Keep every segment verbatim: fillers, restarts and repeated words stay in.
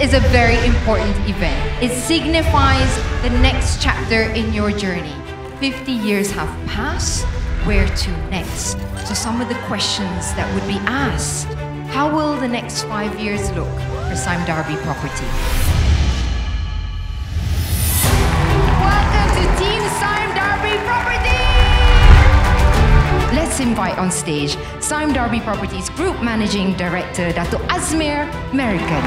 is a very important event. It signifies the next chapter in your journey. fifty years have passed, where to next? So some of the questions that would be asked, how will the next five years look for Sime Darby Property? Welcome to Team Sime Darby Property! Let's invite on stage Sime Darby Properties Group Managing Director Dato' Azmir Merikan.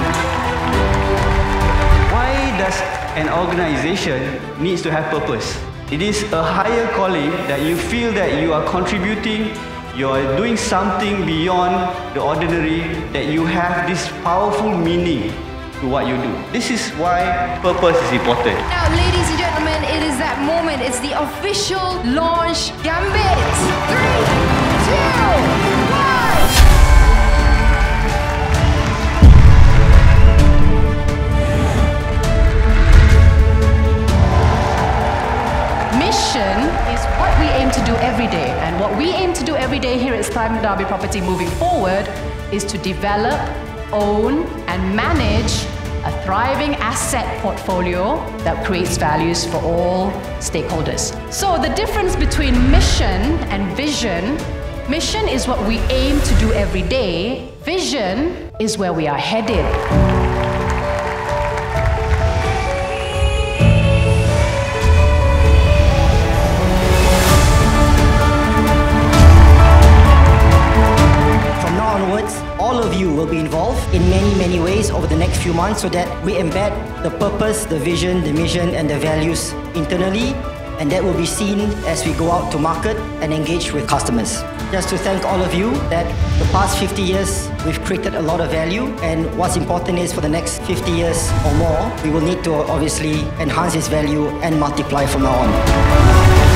Why does an organisation needs to have purpose? It is a higher calling that you feel that you are contributing, you are doing something beyond the ordinary, that you have this powerful meaning to what you do. This is why purpose is important. Now, ladies and gentlemen, it is that moment. It's the official launch gambit. Three, two, one. Mission is what we aim to do every day. And what we aim to do every day here at Sime Darby Property moving forward is to develop, own and manage a thriving asset portfolio that creates values for all stakeholders. So the difference between mission and vision, mission is what we aim to do every day, vision is where we are headed. Will be involved in many, many ways over the next few months so that we embed the purpose, the vision, the mission and the values internally, and that will be seen as we go out to market and engage with customers. Just to thank all of you that the past fifty years we've created a lot of value, and what's important is for the next fifty years or more we will need to obviously enhance this value and multiply from now on.